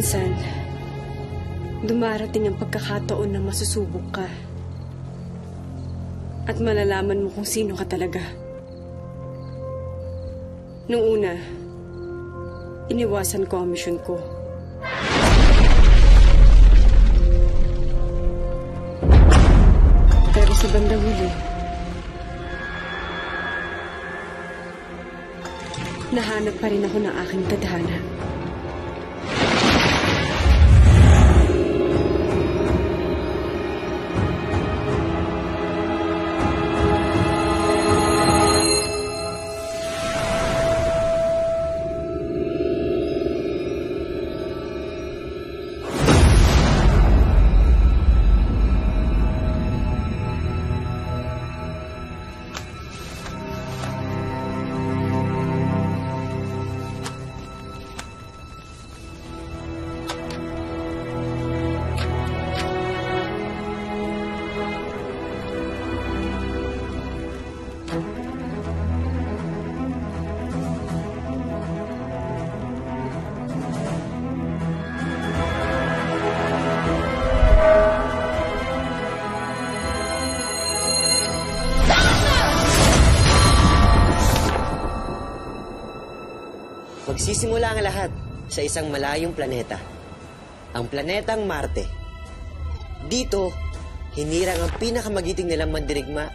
Minsan, dumarating ang pagkakataon na masusubok ka. At malalaman mo kung sino ka talaga. Nung una, iniwasan ko ang misyon ko. Pero sa bandang huli, nahanap pa rin ako ng aking tadhana. Magsisimula ang lahat sa isang malayong planeta, ang planetang Marte. Dito, hinirang ang pinakamagiting nilang mandirigma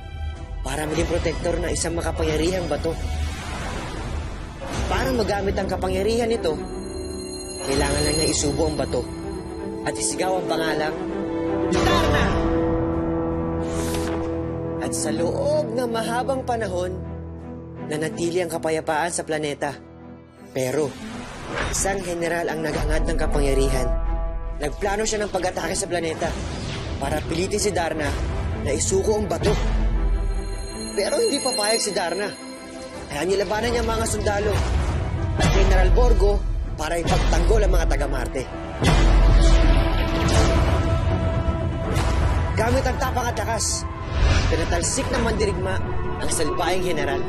para maging protektor ng isang makapangyarihang bato. Para magamit ang kapangyarihan nito, kailangan lang niya isubo ang bato at isigaw ang pangalang Darna! At sa loob ng mahabang panahon, nanatili ang kapayapaan sa planeta. Pero, isang general ang naghangad ng kapangyarihan. Nagplano siya ng pag-atake sa planeta para pilitin si Darna na isuko ang bato. Pero hindi papayag si Darna. Kaya nilabanan niya ang mga sundalo at General Borgo para ipagtanggol ang mga taga-Marte. Gamit ang tapang at lakas, pinatalsik ng mandirigma ang salbaing general.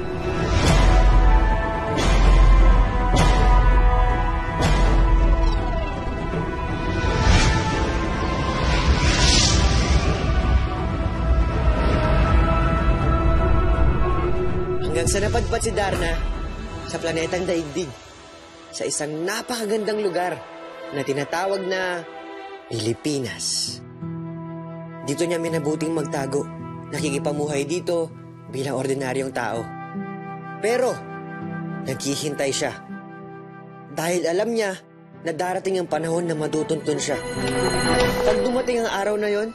Sa napadpad si Darna sa planetang Daigdig sa isang napakagandang lugar na tinatawag na Pilipinas. Dito niya minabuting magtago, nakikipamuhay dito bilang ordinaryong tao. Pero, naghihintay siya dahil alam niya na darating ang panahon na matutuntun siya. Pag dumating ang araw na yon,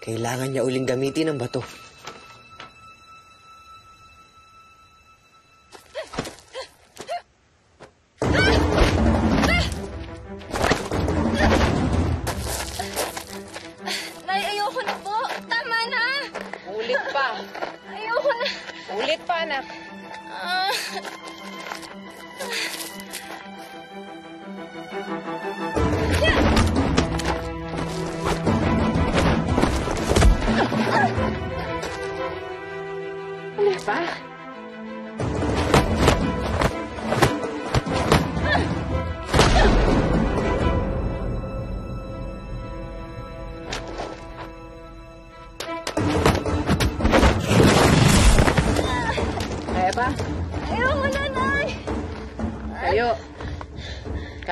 kailangan niya uling gamitin ang bato.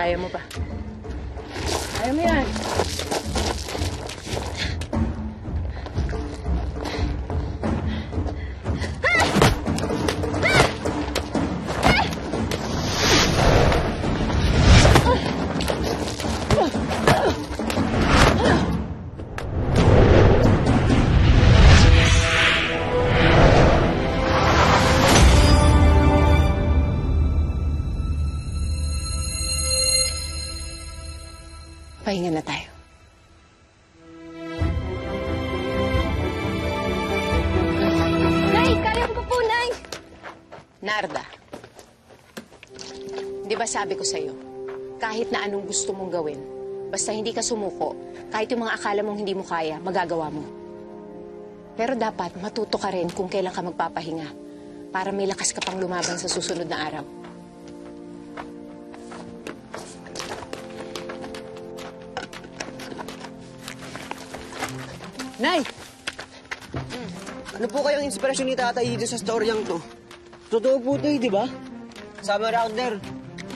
Kaya mo pa. Kaya mo yan. Pahinga na tayo. Nay, kaya ko po, Nay! Narda, di ba sabi ko sa'yo, kahit na anong gusto mong gawin, basta hindi ka sumuko, kahit yung mga akala mong hindi mo kaya, magagawa mo. Pero dapat matuto ka rin kung kailan ka magpapahinga para may lakas ka pang lumaban sa susunod na araw. Nay! Ano po kayang inspirasyon ni tatay dito sa storyang to? Totoo po ito eh, di ba? Somewhere out there,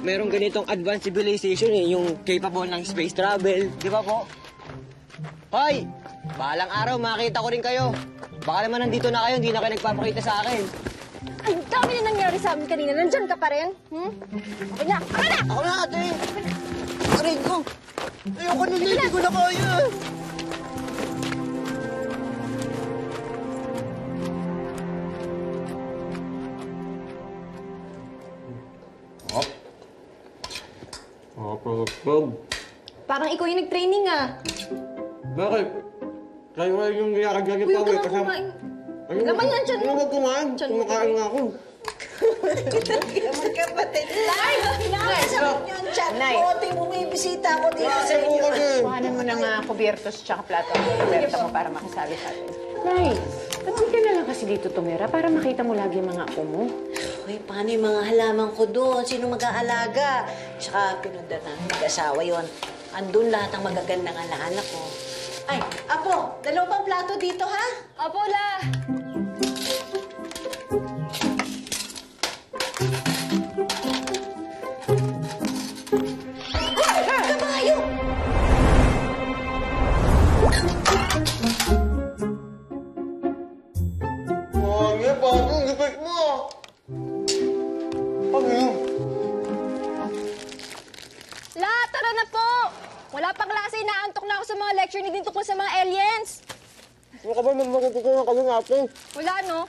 merong ganitong advanced civilization eh, yung capable ng space travel. Di ba po? Hoy! Balang araw, makita ko rin kayo. Baka naman nandito na kayo, hindi na kayo nagpapakita sa akin. Ay, dami na nangyari sa amin kanina. Nandyan ka pa rin? Hmm? Okay na! Ako na! Ako na, ate! Aray ko! Ayoko na, hindi ko na kaya! Parang ikaw yung nag-training, ah. Bakit? Kayo yung niyakagagit ako, eh. Kasi... Ayun, laman yan, tiyan mo. Ayun, wag kumain. Kumakain nga ako. Magkapatid. Nay! Nakasabot niyo ang tiyan ko. Ting bumibisita ako dito sa inyo. Kuhanan mo ng kubertos tsaka plato. Kuberta mo para makisabi sa atin. Nay, pati ka na lang kasi dito tumira para makita mo lagi yung mga apo mo. Uy, paano yung mga halaman ko doon? Sino mag-aalaga? Tsaka pinundan na mag-asawa yun. Andun lahat ang magagandang anak ko. Ay, Apo, dalawa pang plato dito, ha? Apo, la! Ay, kabayo! Mami, bago ang gipit mo, ah! Wala pang klase, inaantok na ako sa mga lecture ni Dean tungkol sa mga aliens. Ano ka ba? Magmagkukulang kami natin. Wala, no?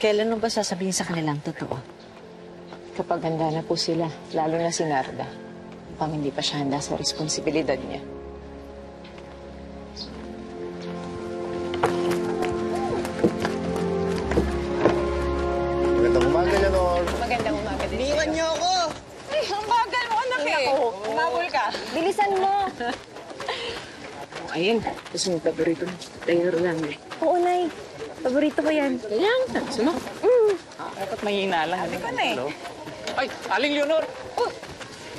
Kailan mo ba sasabihin sa kanilang totoo? Kapag handa na po sila, lalo na si Narda. Pang hindi pa siya handa sa responsibilidad niya. Bilisan mo! Ayun, gusto mo paborito na. Tayo lang eh. Oo, Nay. Paborito ko yan. Ayan, sunok. Dapat may hinala. Hali ko na eh. Ay, Aling Leonor!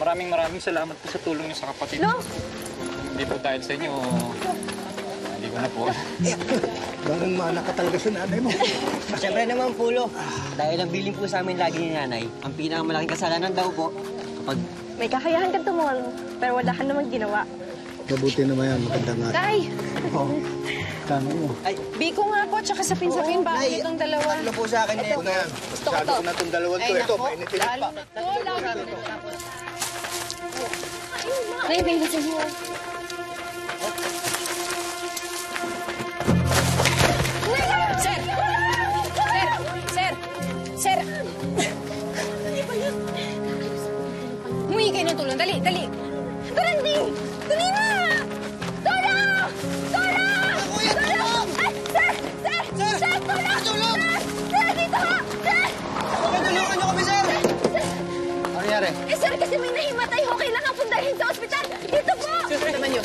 Maraming salamat po sa tulong niyo sa kapatid. No? Hindi po dahil sa inyo, hindi ko na po. Barang maanak ka talaga sa nanay mo. Siyempre naman, Pulo. Dahil ang bilin po sa amin lagi ni nanay, ang pinakamalaking kasalanan daw po kapag... May kakayahan kang tumulong, pero wala ka namang ginawa. Mabuti naman yan, magandang araw. Tay! Oo, tama mo. Ay, Biko nga po, tsaka sapin-sapin ba ako itong dalawa? Ano po sa akin eh. Masyado ko na itong dalawan ko. Ito, painitin pa. Nay, bilisan mo. Sir! Sir! Sir! Kayo ng tulong. Dali, dali. Doran, Ding! Dali na! Tulong! Tulong! Tulong! Ay, sir! Sir! Sir, tulong! Tulong! Sir, dito ha! Sir! Tulungan niyo kami, sir! Ano nangyari? Eh, sir, kasi may nahimatay ho. Kailangan po dalhin sa ospital. Dito po! Sir, naman niyo.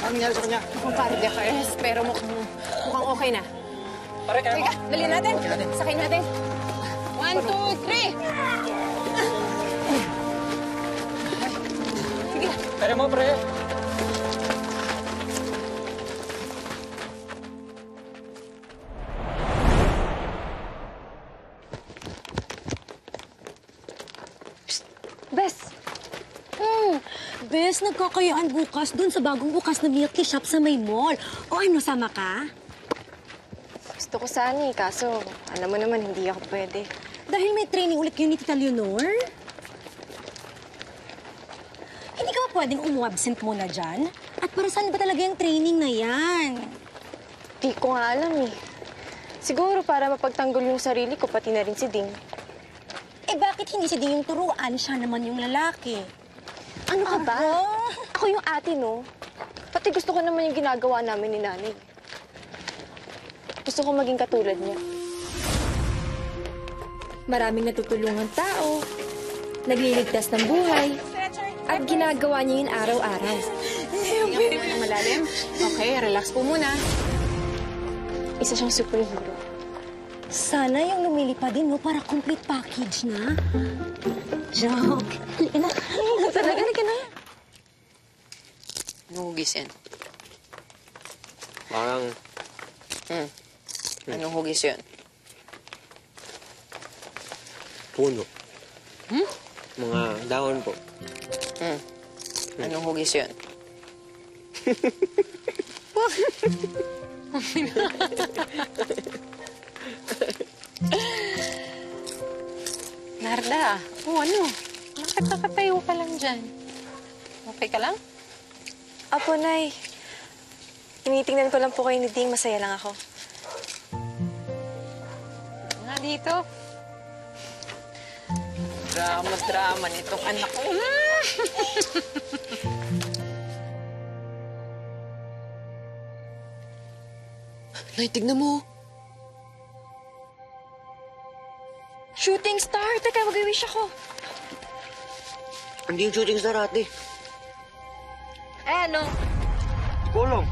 Ano nangyari sa kanya? Kumpare, Dekares. Pero mukhang okay na. Pare, kaya mo. Teka, dali natin. Sakay natin. 1, 2, 3! Pera mo, pre. Psst! Bes! Bes, nagkakayaan bukas dun sa bagong bukas na milk tea shop sa may mall. O ano, sama ka? Gusto ko sana eh, kaso alam mo naman hindi ako pwede. Dahil may training ulit kayo ni Tita Leonor? Hindi ka ba pwedeng umuabsent muna dyan? At para saan ba talaga yung training na yan? Di ko nga alam eh. Siguro para mapagtanggol yung sarili ko, pati na rin si Ding. Eh bakit hindi si Ding yung turuan? Siya naman yung lalaki. Ano ka ba? Ako yung ate, no? Pati gusto ko naman yung ginagawa namin ni Nanay. Gusto ko maging katulad niya. Maraming natutulungan tao. Nagliligtas ng buhay. At ginagawa niya yun araw-araw. Hindi mo nang malalim. Okay, relax po muna. Isa siyang superhero. Sana yung lumili pa din, no? Para complete package na. Joke. Ina, talaga na ka na. Hugis yan. Parang... Anong hugis yan? Puno. Mga dahon po. Anong hugis yan? Narda, ano? Bakit nakatayo ka lang dyan? Okay ka lang? Apo, Nay. Tinitingnan ko lang po kayo ni Ding. Masaya lang ako. Nga dito. Drama-drama nitong anak ko. Nay, tignan mo. Shooting star! Teka, mag-i-wish ako. Hindi yung shooting star, ate. Eh, ano? Kulong.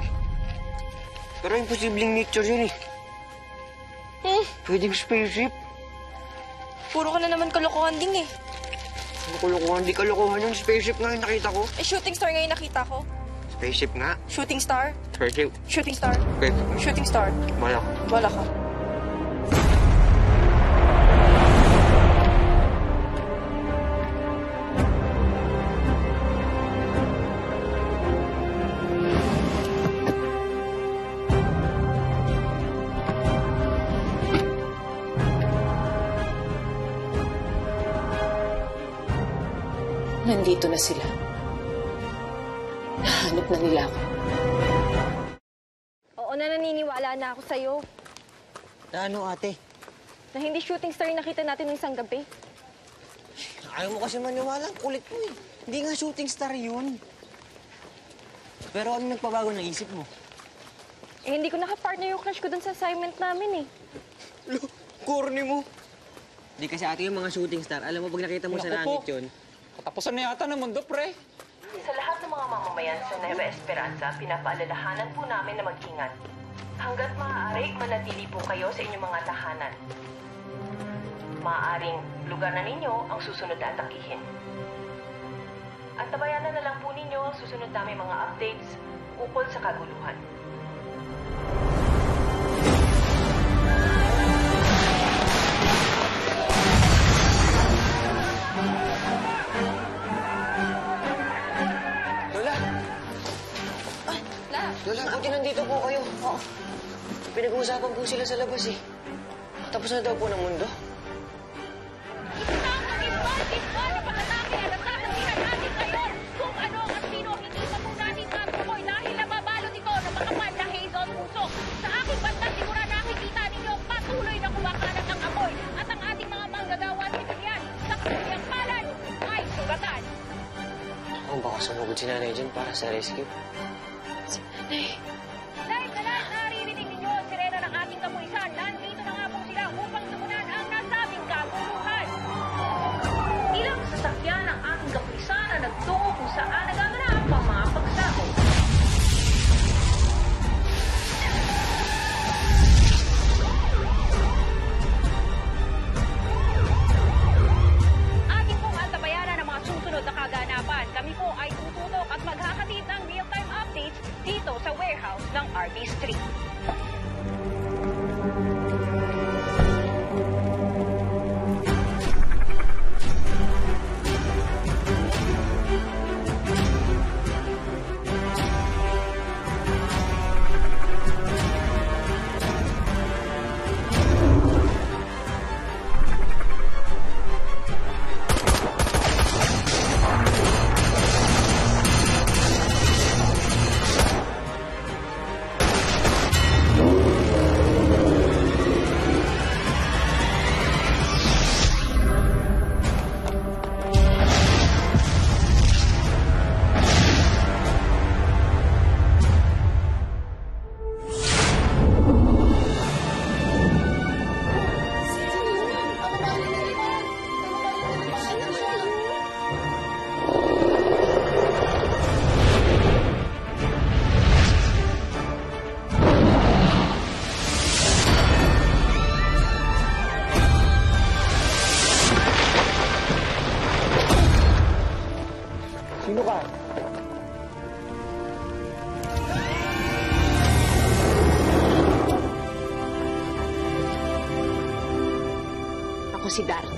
Pero imposibleng nature yun eh. Pwedeng spaceship. Puro ka na naman kalokohan din eh. Ano kalokohan? Di kalokohan yung spaceship nga yung nakita ko. Eh, shooting star nga yung nakita ko. Spaceship nga? Shooting star? Spaceship. Shooting star? Okay. Shooting star. Bala ka. Bala ka. Nandito na sila. Nahanap na nila ako. Oo na, naniniwala na ako sa'yo. Na ano, ate? Na hindi shooting star yung nakita natin ng isang gabi. Ayaw mo kasi maniwala. Kulit mo eh. Hindi nga shooting star yun. Pero ano nagpabago ng isip mo? Eh, hindi ko nakapartner yung crush ko dun sa assignment namin eh. Corny mo. Hindi kasi ate yung mga shooting star. Alam mo, pag nakita mo sa langit yun, katapusan na yata ng mundo, pre. Sa lahat ng mga mamamayan sa Nueva Esperanza, pinapaalalahanan po namin na mag-ingat. Hanggat maaari, manatili po kayo sa inyong mga tahanan. Maaaring lugar na ninyo ang susunod na atakihin. At tabayanan na lang po ninyo ang susunod namin mga updates ukol sa kaguluhan. Lola, buti nandito po kayo. Oo. Pinag-uusapan po sila sa labas eh. Tapos na daw po ng mundo. Ako baka sumugod si nanay dyan para sa rescue. Si Nanay. Nay, kalat! Naririnig ninyo ang sirena ng ating kapulisan. Nandito na nga po sila upang tugunan ang nasabing kaguluhan. Ilang sasakyan ng ating kapulisan na nagtungo kung saan nagaganap ang mga pagsabog. Ating pong antabayanan ang mga susunod na kaganapan. Kami po ay tututok at maghahatid ng real-time updates dito sa warehouse ng RB Street. Ako si Darna.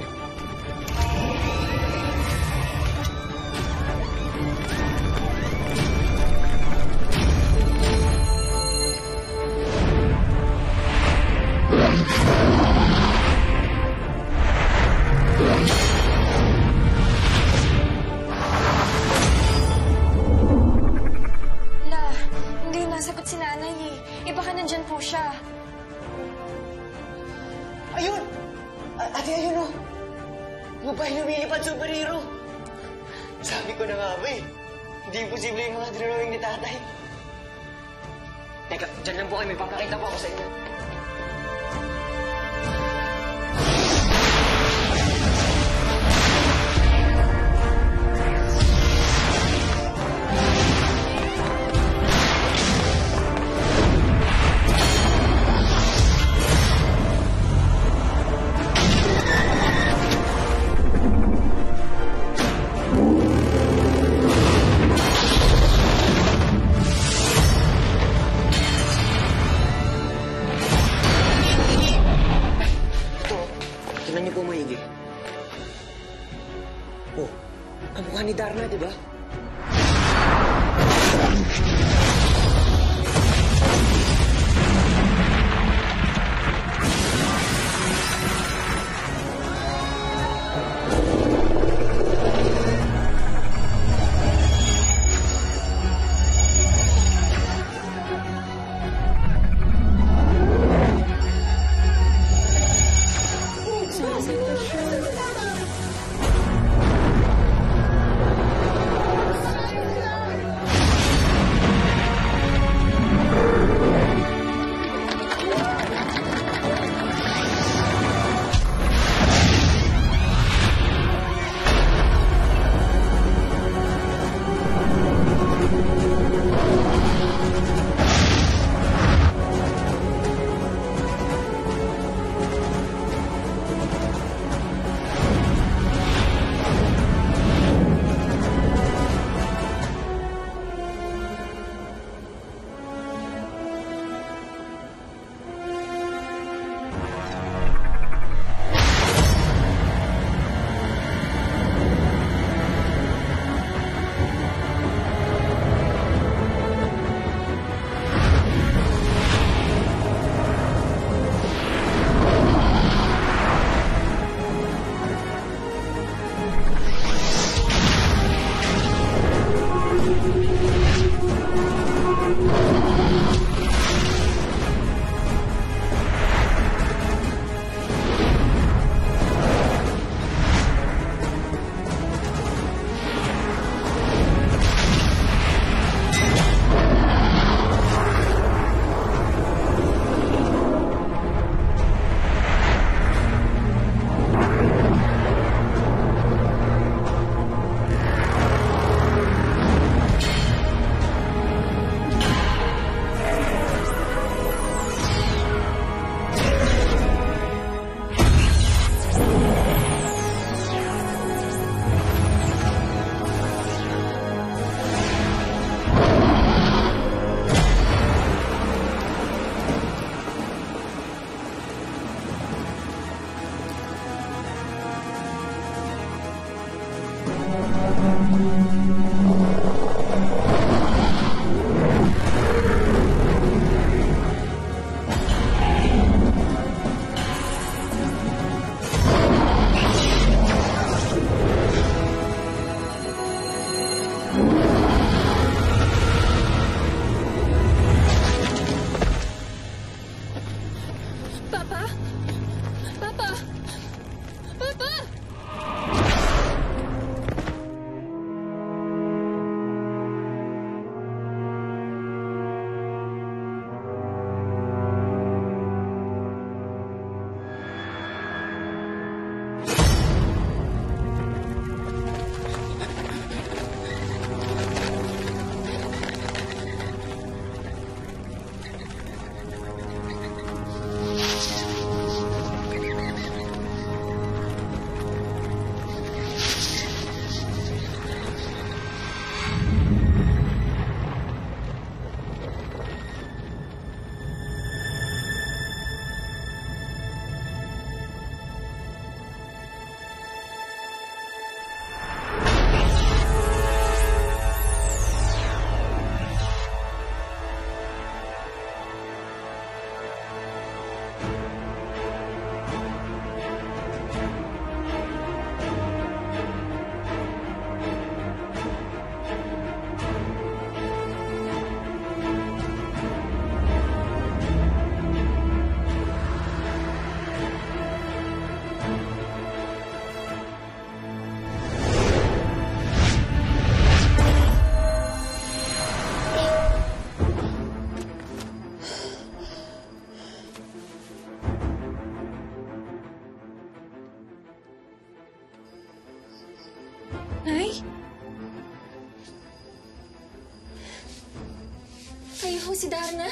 ho si Darna?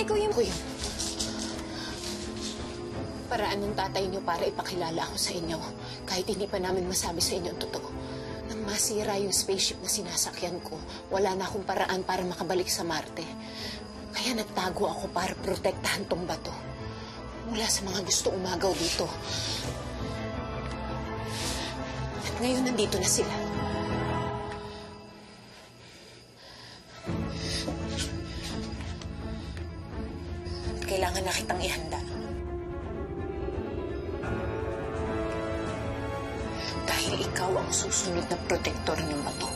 Ikaw yung... Kuya, paraan ng tatay niyo para ipakilala ako sa inyo kahit hindi pa namin masabi sa inyo ang totoo. Nang masira yung spaceship na sinasakyan ko, wala na akong paraan para makabalik sa Marte. Kaya nagtago ako para protektahan tong bato mula sa mga gusto umagaw dito. At ngayon nandito na sila. At kailangan na kitang ihanda. Dahil ikaw ang susunod na protektor ng bato.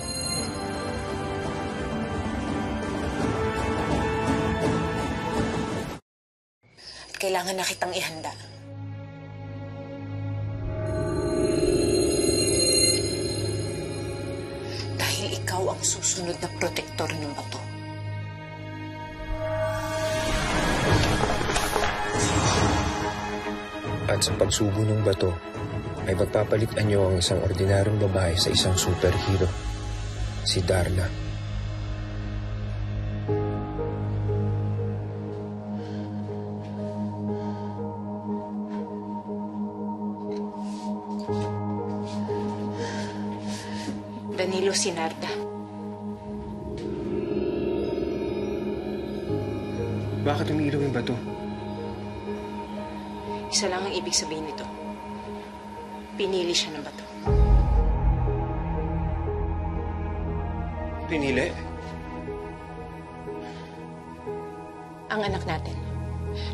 At kailangan na kitang ihanda. Dahil ikaw ang susunod na protektor ng bato. At sa pagsugo ng bato, ay magpapalitan niyo ang isang ordinaryong babae sa isang superhero, si Darna. Danilo, si Narda. Bakit umiilaw yung bato? Isa lang ang ibig sabihin nito. Pinili siya ng bato. Pinili? Ang anak natin.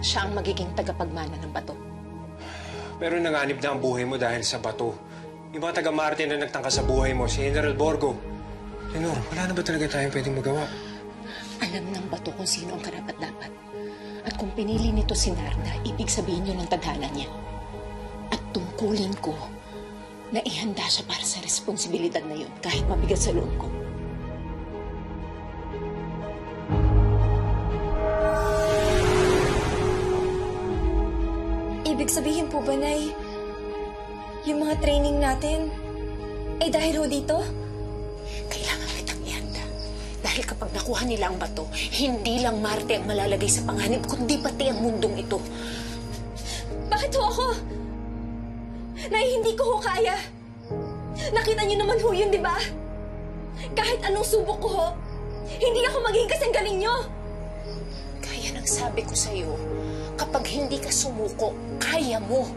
Siya ang magiging tagapagmana ng bato. Pero nanganib na ang buhay mo dahil sa bato. Yung mga taga-Marte na nagtangka sa buhay mo, si General Borgo. Lenore, wala na ba talaga tayong pwedeng magawa? Alam ng bato kung sino ang karapat-dapat. At kung pinili nito si Narda, ibig sabihin yun ang tadhana niya. At tungkulin ko na ihanda siya para sa responsibilidad na yun kahit mabigat sa loob ko. Ibig sabihin po ba, Nay, yung mga training natin, eh dahil ho dito? Kailangan kitang ihanda. Dahil kapag nakuha nila ang bato, hindi lang Marte ang malalagay sa panganib, kundi pati ang mundong ito. Bakit ho ako? Nay, hindi ko ho kaya. Nakita niyo naman ho yun, di ba? Kahit anong subok ko ho, hindi ako magiging kasing galing niyo. Kaya nang sabi ko sa'yo, kapag hindi ka sumuko, kaya mo.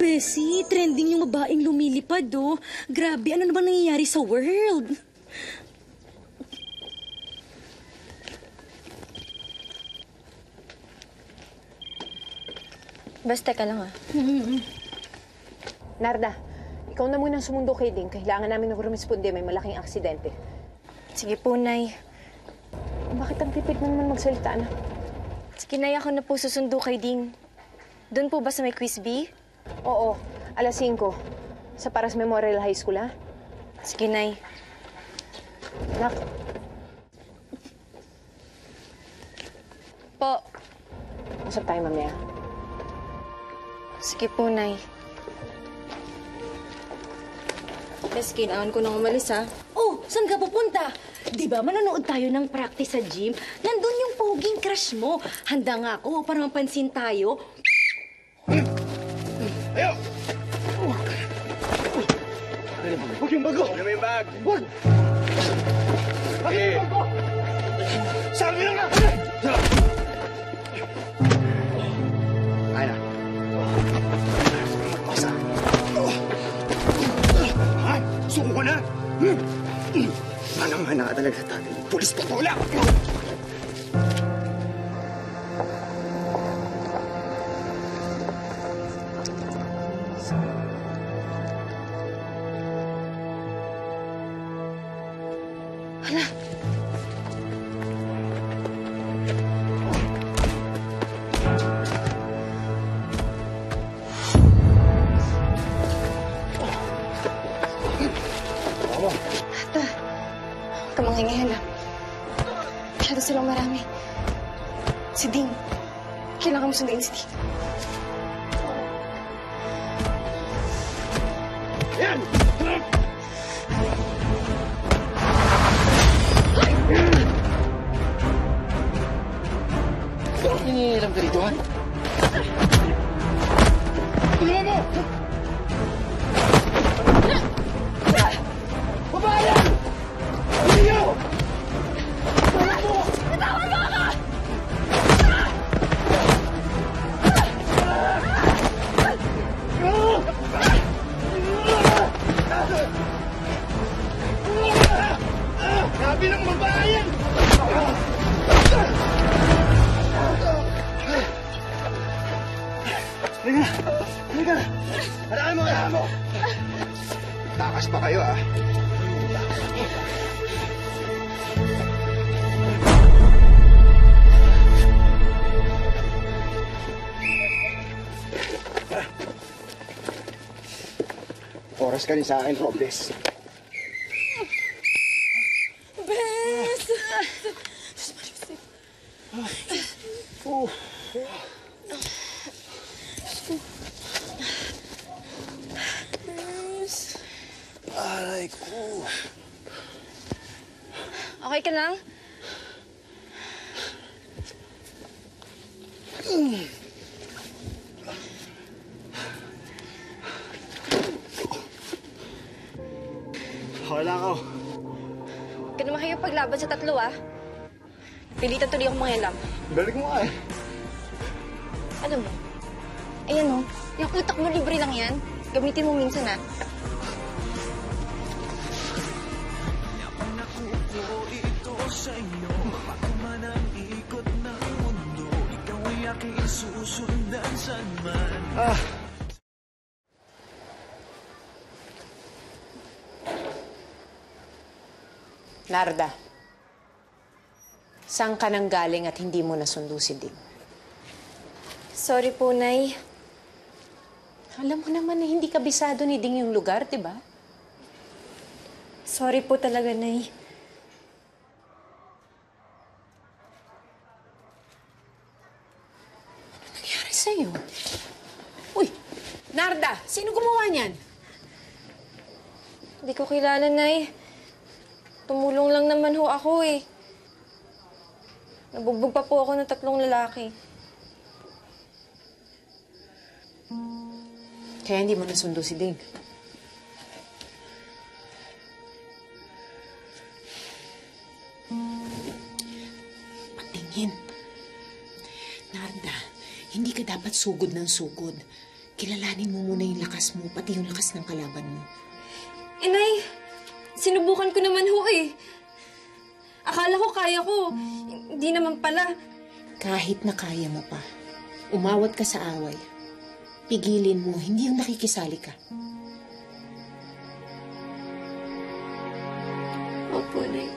Bessie, trending yung babaeng lumilipad, oh. Grabe, ano na bang nangyayari sa world? Basta ka lang, ah. Narda, ikaw na munang sumundo kay Ding. Kailangan namin ng rumisponde. May malaking aksidente. Sige po, Nay. Bakit ang tipid na naman magsalita, anak? Sige, Nay, ako na po susundo kay Ding. Doon po ba sa may Quisbee? Oo, alas 5. Sa Paras Memorial High School, ha? Sige, Nay. Anak. Po. Usap tayo mamaya. Sige po, Nay. Bes, kailangan ko nang umalis, ha? Oh, saan ka pupunta? Di ba, manonood tayo ng practice sa gym? Nandun yung poging crush mo. Handa nga ako para mapansin tayo. Ayaw! Huwag yung bago! Huwag yung bag! Huwag! Huwag yung bago! Sabi lang na! Kaya na. Suko ko na! Manang-hana ka talaga sa tatay. Pulis pa ko lang! Hala! ka manghingihan, ha? Masyado silang marami. Si Ding. Kailangan mo sundain si Ding. Nangingilam ka rito, ha? Tuloy mo! Babayan! Tuloy mo! Tuloy mo! Natawan mo ako! Sabi ng babayan! Halika na! Halaan mo! Halaan mo! Takas pa kayo, ah! Oras ka rin sa akin, Robles. Bes! Oh! Aray ko. Okay ka lang? Okay lang ako. Huwag ka naman kayo paglaban sa tatlo, ah. Pilitan tuloy akong manghilam. Balik mo ka, eh. Alam mo, ayan o, yung utak mo libre lang yan. Gamitin mo minsan, ah. Sa inyo, pagkuman ang ikot ng mundo, ikaw ay aking susundan saan man. Narda, saan ka nang galing at hindi mo nasundo si Ding? Sorry po, Nay. Alam mo naman na hindi kabisado ni Ding yung lugar, di ba? Sorry po talaga, Nay. Sa'yo. Uy! Narda! Sino gumawa niyan? Hindi ko kilala, Nay. Tumulong lang naman ho ako, eh. Nabugbog pa po ako ng 3 lalaki. Kaya hindi mo nasundo si Ding. Patingin. Narda, hindi ka dapat sugod ng sugod. Kilalanin mo muna yung lakas mo, pati yung lakas ng kalaban mo. Inay, sinubukan ko naman ho, eh. Akala ko kaya ko. Hindi naman pala. Kahit na kaya mo pa, umawat ka sa away. Pigilin mo, hindi yung nakikisali ka. Opo, Inay.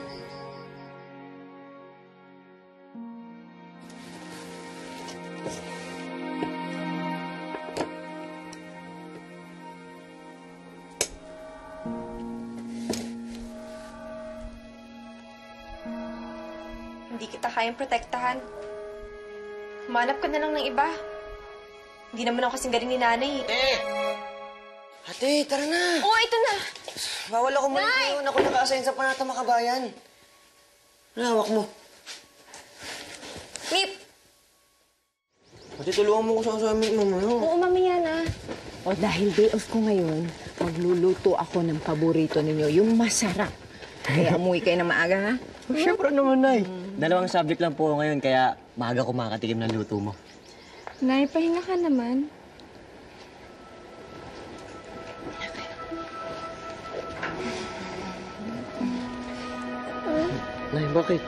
Kayang protektahan. Malap ka na lang ng iba. Hindi naman ako kasing galing ni Nanay. Eh! Ate, tara na! Oo, ito na! Bawal ako muna ngayon. Ako naka-assign sa panatang makabayan. Nahawak mo. Mip! Ate, tulungan mo ko sa assignment mo ngayon. Oo, mamaya na. O dahil day off ko ngayon, magluluto ako ng paborito ninyo, yung masarap. Kaya umuwi kayo na maaga, ha? Oh, siyempre naman, Nay. Dalawang subject lang po ngayon, kaya maaga ko makakatikim ng luto mo. Nay, pahinga ka naman. Nay, bakit?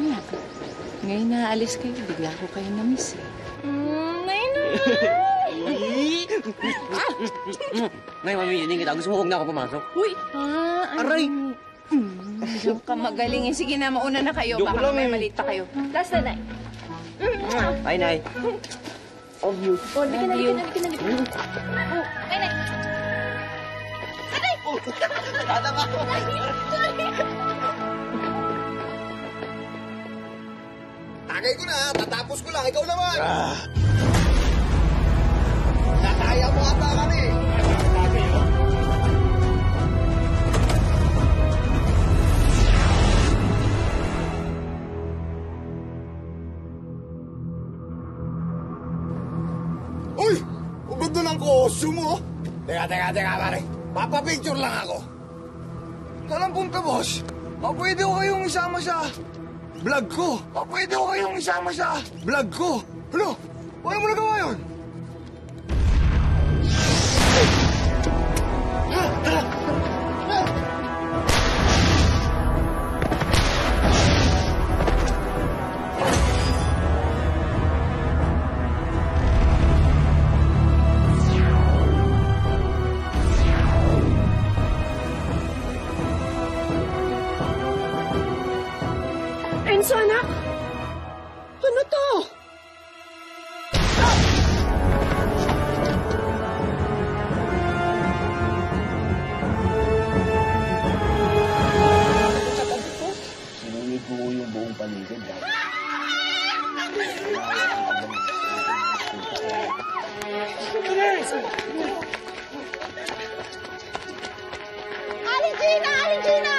Nay, ngayon naaalis kayo. Bigla ko kayo na-miss, eh. Nay, naman! Nay, mamiminin kita. Gusto mo huwag na ako pumasok? Uy! Aray! Diyan ka magaling, eh. Sige na, mauna na kayo. Baka may malita kayo. Last na, Nay. Bye, Nay. Of you. Oh, lagi na. Bye, Nay. Bye, Nay! Tatama ko. Tagay ko na. Tatapos ko lang. Ikaw naman. Nakaya mo ata kami. Uy! Ubod doon ang costume mo. Teka, pare. Papapicture lang ako. Talampong ka, boss. Papwede ko kayong isama sa vlog ko. Ano? Paano mo nagawa yun? So, anak? Ano to? Ah! Sa tabi ko? Sinunig ko yung buong paligid. Aling Gina!